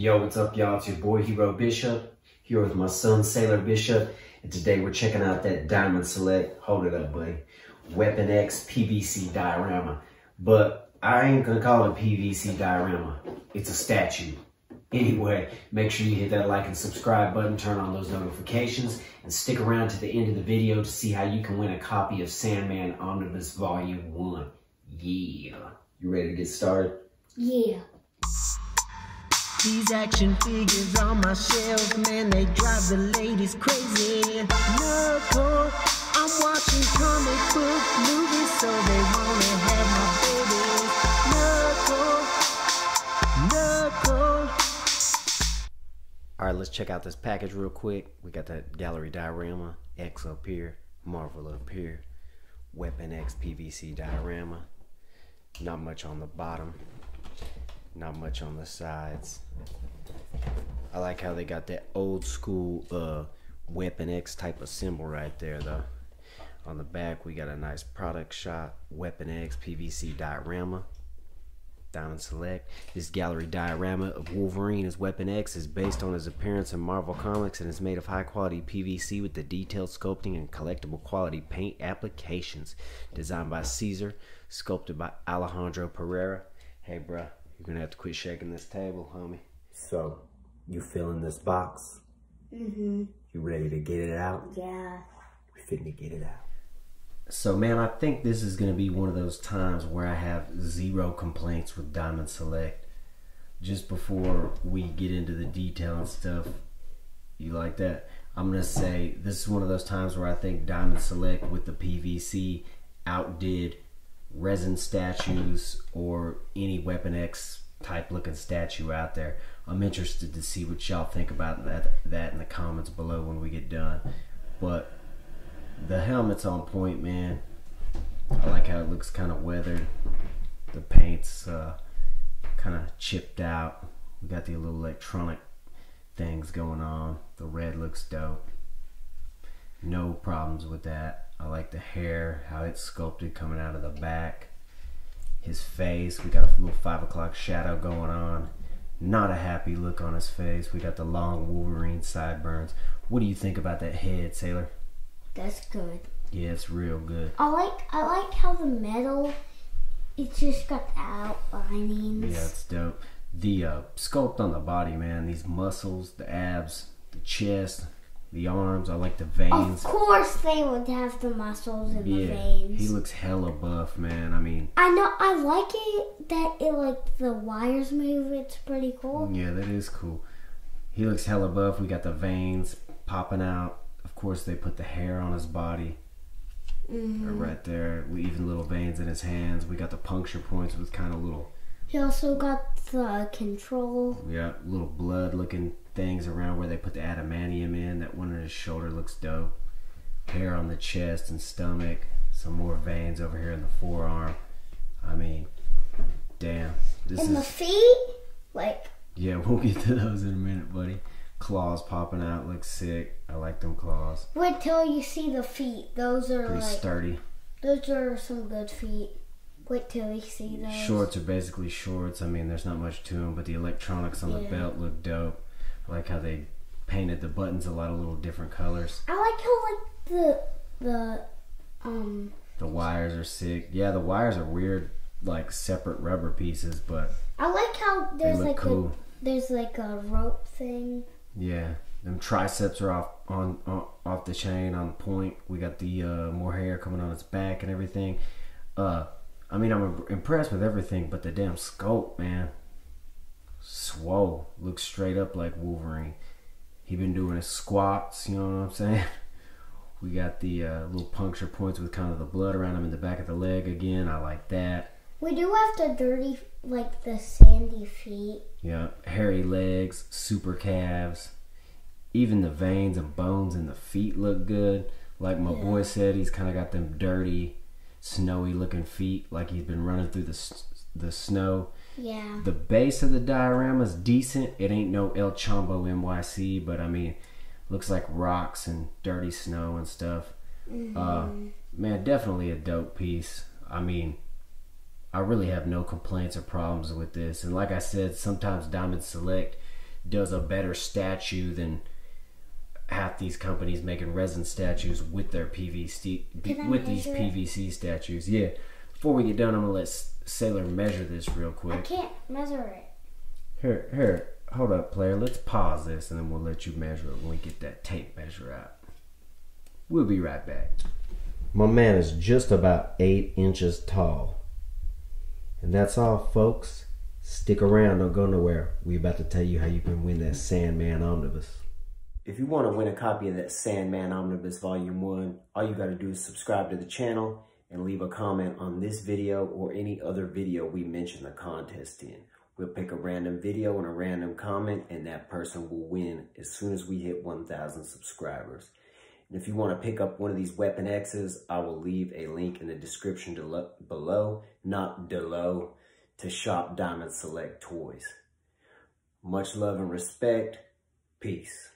Yo, what's up, y'all? It's your boy Hero Bishop here with my son Sailor Bishop, and today we're checking out that Diamond Select, hold it up buddy, Weapon X PVC Diorama. But I ain't gonna call it PVC Diorama, it's a statue. Anyway, make sure you hit that like and subscribe button, turn on those notifications, and stick around to the end of the video to see how you can win a copy of Sandman Omnibus Volume 1. Yeah. You ready to get started? Yeah. These action figures on my shelves, man, they drive the ladies crazy. Look, I'm watching comic book movies, so they wanna have my baby. Look. All right, let's check out this package real quick. We got that gallery diorama, X up here, Marvel up here, Weapon X PVC diorama. Not much on the bottom. Not much on the sides. I like how they got that old school Weapon X type of symbol right there though. On the back we got a nice product shot, Weapon X PVC diorama, Diamond Select. This gallery diorama of Wolverine as Weapon X is based on his appearance in Marvel Comics and is made of high quality PVC with the detailed sculpting and collectible quality paint applications. Designed by Caesar, sculpted by Alejandro Pereira. Hey bruh. You're gonna have to quit shaking this table, homie. So, you feeling this box? Mm-hmm. You ready to get it out? Yeah. We're fitting to get it out. So, man, I think this is gonna be one of those times where I have zero complaints with Diamond Select. Just before we get into the detail and stuff, you like that? I'm gonna say this is one of those times where I think Diamond Select with the PVC outdid resin statues or any Weapon X type looking statue out there. I'm interested to see what y'all think about that in the comments below when we get done. But the helmet's on point, man. I like how it looks kind of weathered. The paint's kind of chipped out. We got the little electronic things going on. The red looks dope. No problems with that. I like the hair, how it's sculpted coming out of the back. His face, we got a little 5 o'clock shadow going on. Not a happy look on his face. We got the long Wolverine sideburns. What do you think about that head, Sailor? That's good. Yeah, it's real good. I like how the metal, it's just got the outlining. Yeah, it's dope. The sculpt on the body, man. These muscles, the abs, the chest. The arms, I like the veins. Of course they would have the muscles and the veins. He looks hella buff, man. I mean, I know, I like it that it, like, the wires move. It's pretty cool. Yeah, that is cool. He looks hella buff. We got the veins popping out. Of course they put the hair on his body. Mm-hmm. Right there. Even little veins in his hands. We got the puncture points with kind of little. He also got the control. Yeah, little blood looking things around where they put the adamantium in. That one on his shoulder looks dope. Hair on the chest and stomach. Some more veins over here in the forearm. I mean, damn. This and is, the feet? Like. Yeah, we'll get to those in a minute, buddy. Claws popping out. Looks sick. I like them claws. Wait till you see the feet. Those are pretty sturdy. Those are some good feet. Wait till we see those. Shorts are basically shorts. I mean, there's not much to them, but the electronics on the belt look dope. I like how they painted the buttons a lot of little different colors. I like how, like, the wires are sick. Yeah, the wires are weird, like separate rubber pieces, but I like how there's like cool. There's like a rope thing. Yeah, them triceps are off the chain on point. We got the more hair coming on its back and everything. I mean, I'm impressed with everything, but the damn sculpt, man. Swole. Looks straight up like Wolverine. He been doing his squats, you know what I'm saying? We got the little puncture points with kind of the blood around him in the back of the leg again. I like that. We do have the dirty, like the sandy feet. Yeah, hairy legs, super calves. Even the veins and bones in the feet look good. Like my boy said, he's kind of got them dirty, snowy looking feet, like he's been running through the snow. Yeah. The base of the diorama is decent. It ain't no El Chombo NYC, but I mean, looks like rocks and dirty snow and stuff. Mm-hmm. Man, definitely a dope piece. I mean, I really have no complaints or problems with this. And like I said, sometimes Diamond Select does a better statue than half these companies making resin statues with their PVC, with these PVC statues. Yeah. Before we get done, I'm gonna let Sailor measure this real quick. I can't measure it. Here, hold up, player. Let's pause this, and then we'll let you measure it when we get that tape measure out. We'll be right back. My man is just about 8 inches tall. And that's all, folks. Stick around, don't go nowhere. We about to tell you how you can win that Sandman Omnibus. If you want to win a copy of that Sandman Omnibus Volume 1, all you got to do is subscribe to the channel and leave a comment on this video or any other video we mention the contest in. We'll pick a random video and a random comment, and that person will win as soon as we hit 1,000 subscribers. And if you want to pick up one of these Weapon X's, I will leave a link in the description below, not below, to shop Diamond Select Toys. Much love and respect. Peace.